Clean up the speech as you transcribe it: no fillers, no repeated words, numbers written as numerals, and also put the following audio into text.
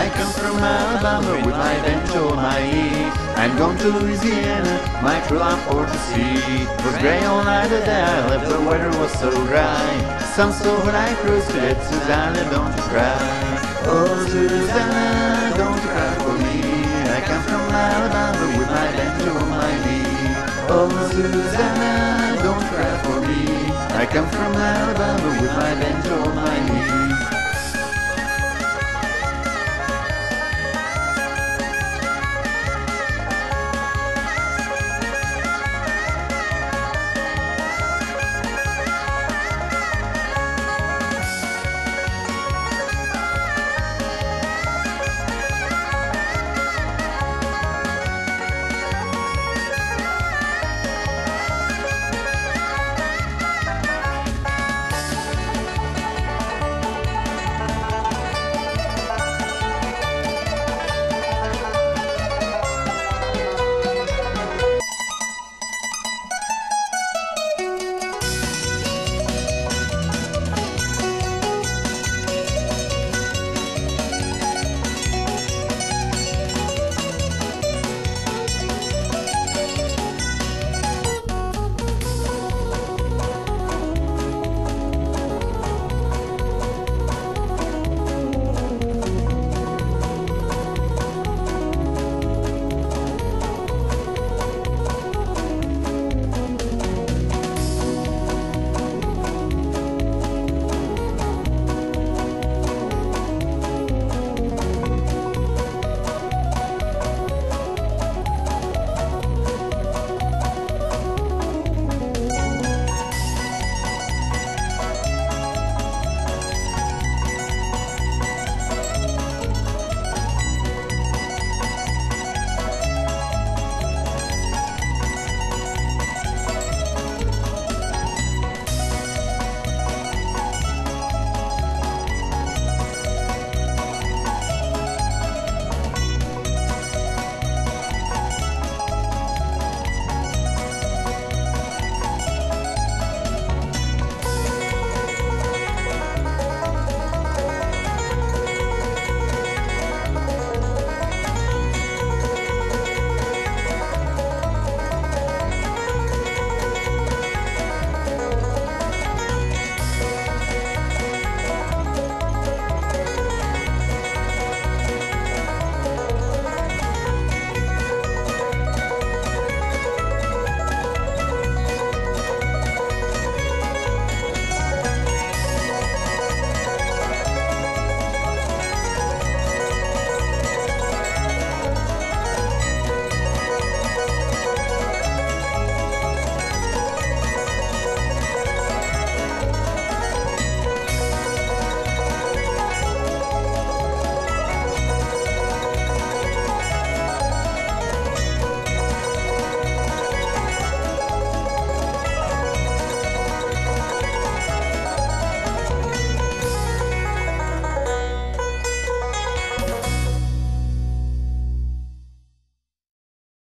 I come from Alabama with my bent over my knee. I'm going to Louisiana, my true love for to see. It was gray all night that I left, the weather was so dry. Some saw when I cruised to let Susanna, don't you cry. Oh Susanna, don't you cry for me. I come from Alabama with my bent over my knee. Oh Susanna, don't you cry for me. I come from Alabama with my bent over my knee.